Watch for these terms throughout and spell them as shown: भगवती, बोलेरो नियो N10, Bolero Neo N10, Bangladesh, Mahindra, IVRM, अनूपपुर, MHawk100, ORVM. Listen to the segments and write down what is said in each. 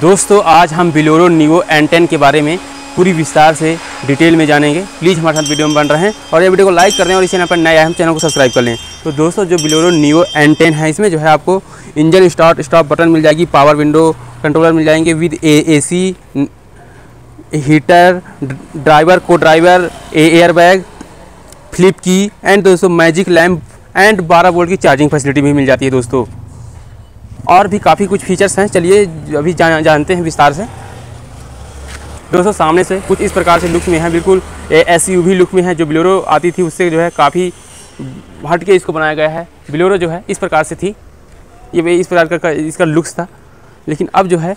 दोस्तों आज हम बोलेरो नियो N10 के बारे में पूरी विस्तार से डिटेल में जानेंगे। प्लीज़ हमारे साथ वीडियो में बन रहे हैं और ये वीडियो को लाइक कर दें और इस चैनल पर नए आए हम चैनल को सब्सक्राइब कर लें। तो दोस्तों जो बोलेरो नियो N10 है इसमें जो है आपको इंजन स्टार्ट स्टॉप बटन मिल जाएगी, पावर विंडो कंट्रोलर मिल जाएंगे विद AC, हीटर, ड्राइवर को driver, airbag, flip key and दोस्तों मैजिक लैम्प एंड 12 वोल्ट की चार्जिंग फैसिलिटी भी मिल जाती है। दोस्तों और भी काफ़ी कुछ फीचर्स हैं, चलिए अभी जानते हैं विस्तार से। दोस्तों सामने से कुछ इस प्रकार से लुक में है, बिल्कुल SUV लुक में है। जो बोलेरो आती थी उससे जो है काफ़ी हट के इसको बनाया गया है। बोलेरो जो है इस प्रकार से थी, ये इस प्रकार का इसका लुक्स था, लेकिन अब जो है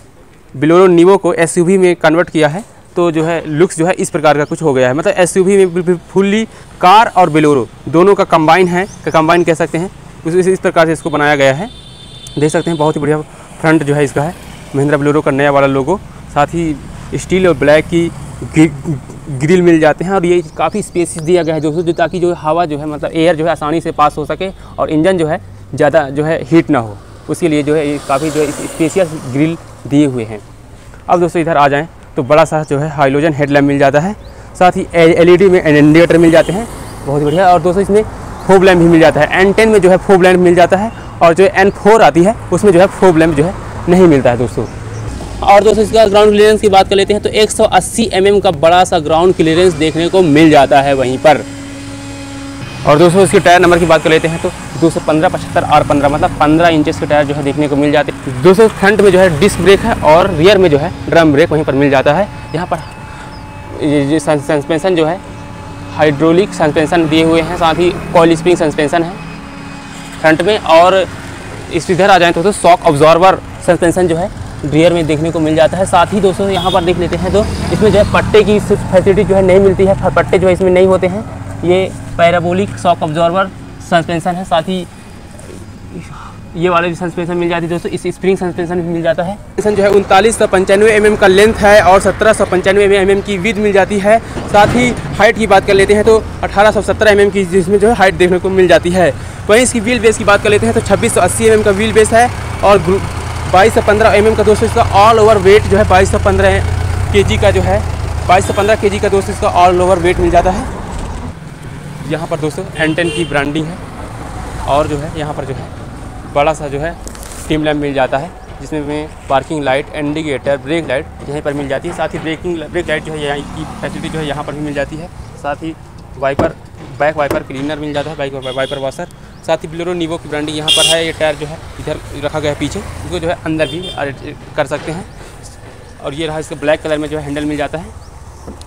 बोलेरो नियो को SUV में कन्वर्ट किया है तो जो है लुक्स जो है इस प्रकार का कुछ हो गया है। मतलब SUV में फुल्ली कार और बोलेरो दोनों का कंबाइन है, कंबाइन कह सकते हैं। इस प्रकार से इसको बनाया गया है, देख सकते हैं। बहुत ही बढ़िया फ्रंट जो है इसका है, महिंद्रा बोलेरो का नया वाला लोगो, साथ ही स्टील और ब्लैक की ग्रिल मिल जाते हैं और ये काफ़ी स्पेस दिया गया है दोस्तों, जो ताकि जो हवा जो है मतलब एयर जो है आसानी से पास हो सके और इंजन जो है ज़्यादा जो है हीट ना हो, उसके लिए जो है काफ़ी जो है स्पेशियस ग्रिल दिए हुए हैं। अब दोस्तों इधर आ जाएँ तो बड़ा सा जो है हाइलोजन हेडलैम्प मिल जाता है, साथ ही LED में इंडिकेटर मिल जाते हैं, बहुत बढ़िया। और दोस्तों इसमें फोग लैंप भी मिल जाता है। N10 में जो है फोग लैंप मिल जाता है और जो N4 आती है उसमें जो है फोग लैंप जो है नहीं मिलता है दोस्तों। और दोस्तों इसका ग्राउंड क्लियरेंस की बात कर लेते हैं तो 180 mm का बड़ा सा ग्राउंड क्लियरेंस देखने को मिल जाता है वहीं पर। और दोस्तों इसके टायर नंबर की बात कर लेते हैं तो 215/75 R15 मतलब 15 इंचज़ के टायर जो है देखने को मिल जाते हैं। दोस्तों फ्रंट में जो है डिस्क ब्रेक है और रियर में जो है ड्रम ब्रेक वहीं पर मिल जाता है। यहाँ पर ये सस्पेंसन जो है हाइड्रोलिक सस्पेंसन दिए हुए हैं, साथ ही कॉइल स्प्रिंग सस्पेंसन है फ्रंट में। और इस इधर आ जाए तो शॉक ऑब्जॉर्वर सस्पेंसन जो है रियर में देखने को मिल जाता है। साथ ही दोस्तों यहाँ पर देख लेते हैं तो इसमें जो है पट्टे की फैसिलिटी जो है नहीं मिलती है, पट्टे जो है इसमें नहीं होते हैं। ये पैराबोलिक शॉक ऑब्जॉर्वर सस्पेंसन है, साथ ही ये वाले भी सस्पेंसन मिल जाती है दोस्तों। इस स्प्रिंग सस्पेंसन भी मिल जाता है। सस्पेंसन जो है 3995 mm का लेंथ है और 1795 mm की विड्थ मिल जाती है। साथ ही हाइट की बात कर लेते हैं तो 1870 mm की जिसमें जो है हाइट देखने को मिल जाती है। वहीं इसकी व्हील बेस की बात कर लेते हैं तो 2680 mm का व्हील बेस है और 2215 mm का दोस्तों इसका ऑल ओवर वेट जो है 2215 kg का जो है 2215 kg का दोस्तों इसका ऑल ओवर वेट मिल जाता है। यहाँ पर दोस्तों N10 की ब्रांडिंग है और जो है यहाँ पर जो है बड़ा सा जो है टीम लैम्प मिल जाता है जिसमें में parking light, indicator, brake light यहीं पर मिल जाती है। साथ ही ब्रेक लाइट जो है यहाँ की फैसिलिटी जो है यहाँ पर भी मिल जाती है। साथ ही वाइपर, बैक वाइपर क्लीनर मिल जाता है, बैक वाइपर वाशर। साथ ही बोलेरो नियो की ब्रांडिंग यहाँ पर है। ये टायर जो है इधर रखा गया है पीछे, इसको जो है अंदर भी कर सकते हैं। और ये रहा इसका ब्लैक कलर में जो है हैंडल मिल जाता है।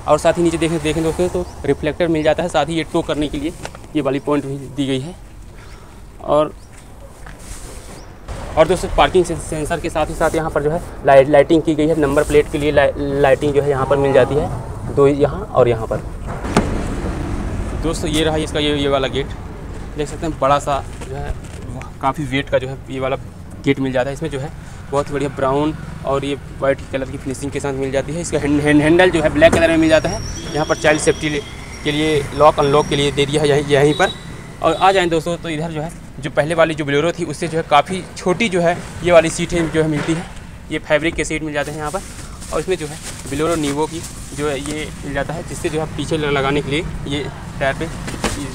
और साथ ही नीचे देखें दोस्तों तो रिफ्लेक्टर मिल जाता है, साथ ही ये टो करने के लिए ये वाली पॉइंट भी दी गई है। और दोस्तों पार्किंग सेंसर के साथ ही साथ यहाँ पर जो है लाइटिंग की गई है। नंबर प्लेट के लिए लाइटिंग जो है यहाँ पर मिल जाती है, दो यहाँ और यहाँ पर। दोस्तों ये रहा इसका ये वाला गेट, देख सकते हैं बड़ा सा जो है काफ़ी वेट का जो है ये वाला गेट मिल जाता है। इसमें जो है बहुत बढ़िया ब्राउन और ये वाइट कलर की फिनिशिंग के साथ मिल जाती है। इसका हैंडल जो है ब्लैक कलर में मिल जाता है। यहाँ पर चाइल्ड सेफ्टी के लिए लॉक अनलॉक के लिए दे दिया है यहीं पर। और आ जाएँ दोस्तों तो इधर जो है जो पहले वाली जो बोलेरो थी उससे जो है काफ़ी छोटी जो है ये वाली सीटें जो है मिलती है। ये फैब्रिक के सीट मिल जाते हैं यहाँ पर। और इसमें जो है बोलेरो नियो की जो है ये मिल जाता है, जिससे जो है पीछे लगाने के लिए ये टायर पर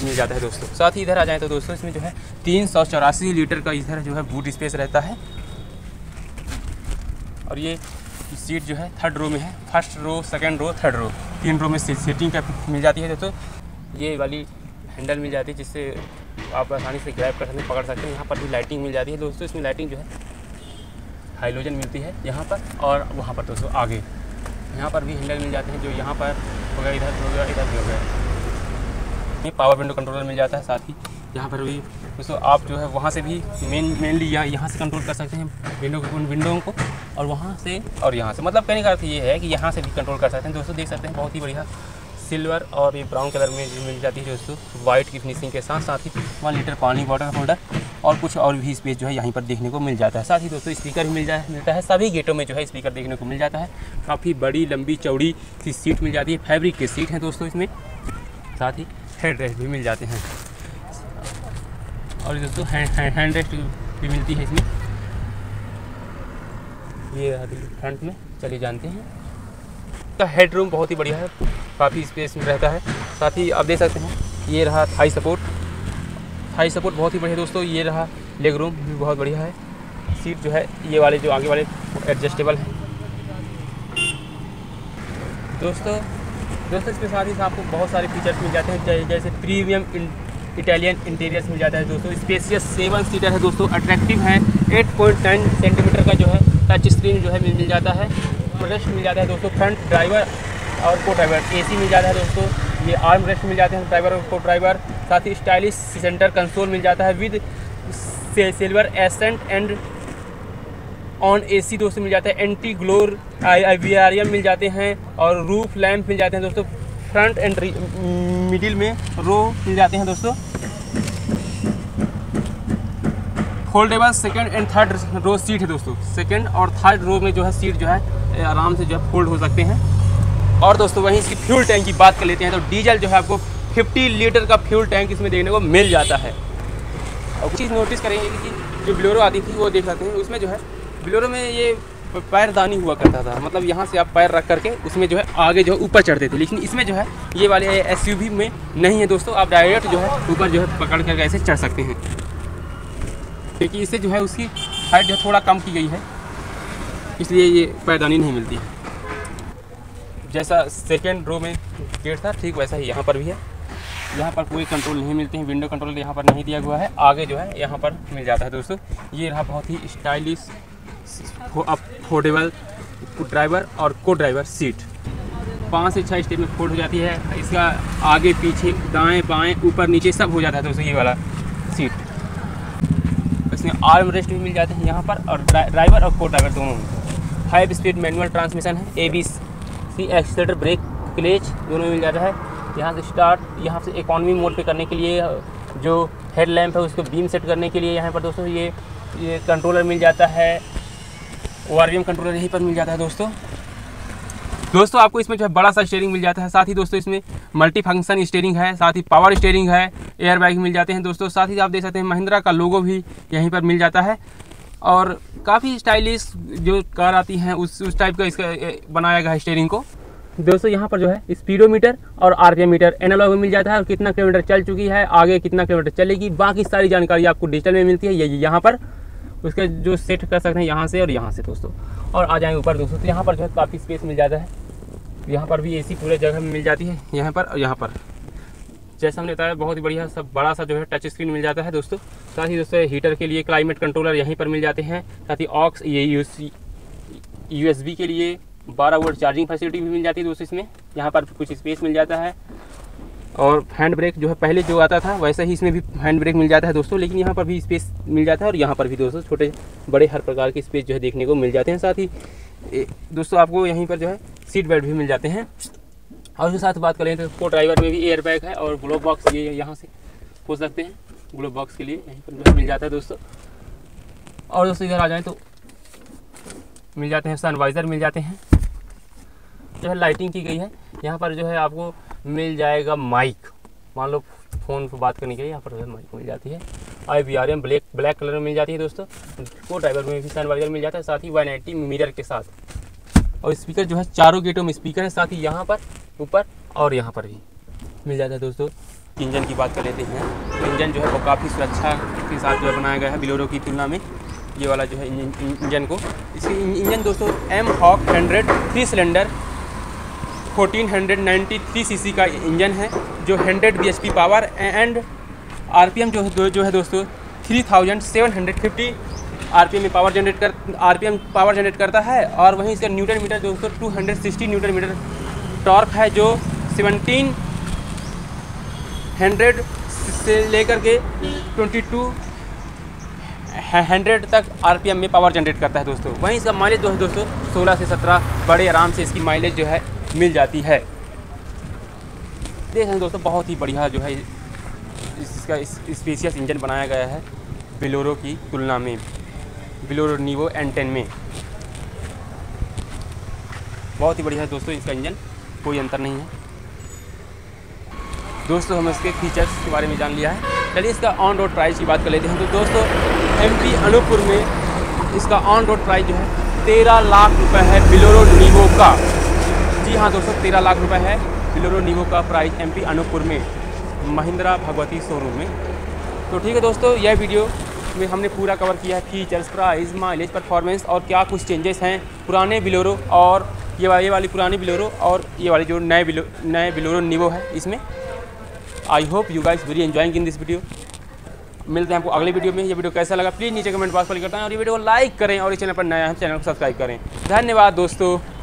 मिल जाता है दोस्तों। साथ ही इधर आ जाएँ तो दोस्तों इसमें जो है 384 लीटर का इधर जो है बूट स्पेस रहता है। और ये सीट जो है थर्ड रो में है, first row, second row, third row, 3 row में सीटिंग का मिल जाती है दोस्तों। ये वाली हैंडल मिल जाती है जिससे आप आसानी से ग्रैब कर सकते हैं, पकड़ सकते हैं। यहाँ पर भी लाइटिंग मिल जाती है दोस्तों। इसमें लाइटिंग जो है हाइलोजन मिलती है यहाँ पर और वहाँ पर दोस्तों आगे। यहाँ पर भी हैंडल मिल जाते हैं, जो यहाँ पर हो गया, इधर हो गया, इधर भी हो गया। पावर विंडो कंट्रोलर मिल जाता है। साथ ही यहाँ पर भी दोस्तों आप जो है वहाँ से भी मेनली यहाँ से कंट्रोल कर सकते हैं विंडो को, और वहाँ से और यहाँ से, मतलब कहने का अर्थ ये है कि यहाँ से भी कंट्रोल कर सकते हैं दोस्तों। देख सकते हैं बहुत ही बढ़िया सिल्वर और ये ब्राउन कलर में मिल जाती है दोस्तों, वाइट की फिनिशिंग के साथ। साथ ही 1 लीटर पानी वाटर होल्डर और कुछ और भी स्पेस जो है यहाँ पर देखने को मिल जाता है। साथ ही दोस्तों स्पीकर भी मिलता है। सभी गेटों में जो है स्पीकर देखने को मिल जाता है। काफ़ी बड़ी लंबी चौड़ी सी सीट मिल जाती है, फैब्रिक की सीट है दोस्तों इसमें। साथ ही हेड रेस्ट भी मिल जाते हैं और दोस्तों हैंड रेस्ट भी मिलती है इसमें। ये फ्रंट में चले जानते हैं। इसका हेड रूम बहुत ही बढ़िया है, काफ़ी स्पेस में रहता है। साथ ही आप देख सकते हैं ये रहा थाई सपोर्ट, थाई सपोर्ट बहुत ही बढ़िया दोस्तों। ये रहा लेग रूम भी बहुत बढ़िया है। सीट जो है ये वाले जो आगे वाले एडजस्टेबल है दोस्तों। इसके साथ ही आपको बहुत सारे फीचर्स मिल जाते हैं, जैसे प्रीमियम इटालियन इंटीरियर्स मिल जाता है दोस्तों। स्पेसियस 7 सीटर है दोस्तों, अट्रैक्टिव है। 8.9 सेंटीमीटर का जो है टच स्क्रीन जो है मिल जाता है। रेस्ट मिल जाता है दोस्तों, फ्रंट ड्राइवर और को ड्राइवर। एसी मिल जाता है दोस्तों, ये आर्म रेस्ट मिल जाते हैं ड्राइवर और को ड्राइवर। साथ ही स्टाइलिश सेंटर कंसोल मिल जाता है with silver accent and on AC दोस्तों मिल जाता है। एंटी ग्लोर IVRM मिल जाते हैं और रूफ लैम्प मिल जाते हैं दोस्तों। फ्रंट एंड मिडिल में रो मिल जाते हैं दोस्तों। Foldable second and third row seat है दोस्तों। सेकंड और थर्ड रो में जो है सीट जो है आराम से जो है फोल्ड हो सकते हैं। और दोस्तों वहीं इसकी फ्यूल टैंक की बात कर लेते हैं तो डीजल जो है आपको 50 लीटर का फ्यूल टैंक इसमें देखने को मिल जाता है। और चीज़ नोटिस करेंगे कि जो बोलेरो आती थी वो देख सकते हैं, उसमें जो है बोलेरो में ये पैरदानी हुआ करता था, मतलब यहाँ से आप पैर रख करके उसमें जो है आगे जो है ऊपर चढ़ते थे। लेकिन इसमें जो है ये वाले SUV में नहीं है दोस्तों, आप डायरेक्ट जो है ऊपर जो है पकड़ करके ऐसे चढ़ सकते हैं, क्योंकि इससे जो है उसकी हाइट जो थोड़ा कम की गई है, इसलिए ये पैरदानी नहीं मिलती। जैसा सेकेंड रो में गेट था ठीक वैसा ही यहाँ पर भी है। यहाँ पर कोई कंट्रोल नहीं मिलते हैं, विंडो कंट्रोल यहाँ पर नहीं दिया हुआ है। आगे जो है यहाँ पर मिल जाता है दोस्तों। ये रहा बहुत ही स्टाइलिश फोल्डेबल ड्राइवर और को ड्राइवर सीट। 5 से 6 स्टेप में फोल्ड हो जाती है। इसका आगे पीछे दाएं बाएं ऊपर नीचे सब हो जाता है दोस्तों। ये वाला सीट, इसमें आर्म रेस्ट भी मिल जाते हैं यहाँ पर, और ड्राइवर और को ड्राइवर दोनों। 5 स्पीड मैनुअल ट्रांसमिशन है। ABC एक्सीटर ब्रेक क्लेच दोनों मिल जाता है। यहाँ से स्टार्ट, यहाँ से इकोनॉमी मोड पे करने के लिए जो हेड लैम्प है उसको बीम सेट करने के लिए यहाँ पर दोस्तों ये कंट्रोलर मिल जाता है। ORVM कंट्रोलर यहीं पर मिल जाता है दोस्तों। आपको इसमें जो है बड़ा सा स्टीयरिंग मिल जाता है। साथ ही दोस्तों इसमें मल्टी फंक्शन स्टीयरिंग है, साथ ही पावर स्टीयरिंग है, एयर बैग मिल जाते हैं दोस्तों। साथ ही आप देख सकते हैं महिंद्रा का लोगो भी यहीं पर मिल जाता है। और काफ़ी स्टाइलिश जो कार आती हैं उस टाइप का इसका बनाया गया है स्टीयरिंग को दोस्तों। यहाँ पर जो है स्पीडोमीटर और RPM मीटर एनालॉग में मिल जाता है, और कितना किलोमीटर चल चुकी है, आगे कितना किलोमीटर चलेगी, बाकी सारी जानकारी आपको डिजिटल में मिलती है। ये यहाँ पर उसके जो सेट कर सकते हैं यहाँ से और यहाँ से दोस्तों। और आ जाएंगे ऊपर दोस्तों तो यहाँ पर जो है काफ़ी स्पेस मिल जाता है। यहाँ पर भी AC पूरे जगह में मिल जाती है, यहाँ पर और यहाँ पर। जैसा हमने बताया बहुत ही बढ़िया सब बड़ा सा जो है टच स्क्रीन मिल जाता है दोस्तों। साथ ही दोस्तों हीटर के लिए क्लाइमेट कंट्रोलर यहीं पर मिल जाते हैं। साथ ही ऑक्स ये USB के लिए 12 वोल्ट चार्जिंग फैसिलिटी भी मिल जाती है दोस्तों। इसमें यहाँ पर कुछ स्पेस मिल जाता है। और हैंड ब्रेक जो है पहले जो आता था वैसा ही इसमें भी हैंड ब्रेक मिल जाता है दोस्तों, लेकिन यहाँ पर भी स्पेस मिल जाता है। और यहाँ पर भी दोस्तों छोटे बड़े हर प्रकार के स्पेस जो है देखने को मिल जाते हैं। साथ ही दोस्तों आपको यहीं पर जो है सीट बेल्ट भी मिल जाते हैं। और उसके साथ बात करें तो को ड्राइवर में भी एयर बैग है, और ग्लोव बॉक्स ये यहाँ से खोल सकते हैं। ग्लोव बॉक्स के लिए यहीं पर जो है मिल जाता है दोस्तों। और दोस्तों इधर आ जाएँ तो मिल जाते हैं सनवाइज़र मिल जाते हैं, जो है लाइटिंग की गई है। यहाँ पर जो है आपको मिल जाएगा माइक, मान लो फ़ोन पर बात करने के लिए यहाँ पर जो है माइक मिल जाती है। IVRM ब्लैक कलर में मिल जाती है दोस्तों। को ड्राइवर में भी सनवाइज़र मिल जाता है, साथ ही 180 मिरर के साथ। और स्पीकर जो है चारों गेटों में स्पीकर है, साथ ही यहाँ पर ऊपर और यहाँ पर भी मिल जाता है दोस्तों। इंजन की बात कर लेते हैं। इंजन जो है वो काफ़ी सुरक्षा के साथ जो बनाया गया है बोलेरो की तुलना में। ये वाला जो है इंजन को इसकी इंजन दोस्तों MHawk100 3 सिलेंडर 1493 cc का इंजन है, जो 100 bhp पावर एंड RPM जो है दोस्तों 3750 RPM में पावर जनरेट करता है। और वहीं इसका न्यूटन मीटर दोस्तों 260 न्यूटन मीटर टॉर्क है, जो 1700 से लेकर के 2200 तक RPM में पावर जनरेट करता है दोस्तों। वहीं इसका माइलेज जो है दोस्तों 16 से 17 बड़े आराम से इसकी माइलेज जो है मिल जाती है। देख रहे हैं दोस्तों बहुत ही बढ़िया जो है इसका स्पेशियस इंजन बनाया गया है बोलेरो की तुलना में, बोलेरो नियो N10 में। बहुत ही बढ़िया है दोस्तों, इसका इंजन कोई अंतर नहीं है दोस्तों। हम इसके फीचर्स के बारे में जान लिया है। चलिए इसका ऑन रोड प्राइस की बात कर लेते हैं। तो दोस्तों MP अनूपपुर में इसका ऑन रोड प्राइस जो है 13 लाख रुपए है बोलेरो नीवो का। जी हाँ दोस्तों, 13 लाख रुपए है बोलेरो नीवो का प्राइस एमपी अनूपपुर में महिंद्रा भगवती शोरूम में। तो ठीक है दोस्तों, यह वीडियो में हमने पूरा कवर किया है फीचर्स, प्राइस, माइलेज, परफॉर्मेंस और क्या कुछ चेंजेस हैं पुराने बोलेरो और ये वाली पुरानी बोलेरो और ये वाली जो नए बोलेरो नीवो है इसमें। I hope you guys very enjoying in this video. मिलते हैं आपको अगले वीडियो में। ये वीडियो कैसा लगा प्लीज़ नीचे कमेंट बॉक्स पर लिख करता है और ये वीडियो को लाइक करें और इस चैनल पर नया है चैनल को सब्सक्राइब करें। धन्यवाद दोस्तों।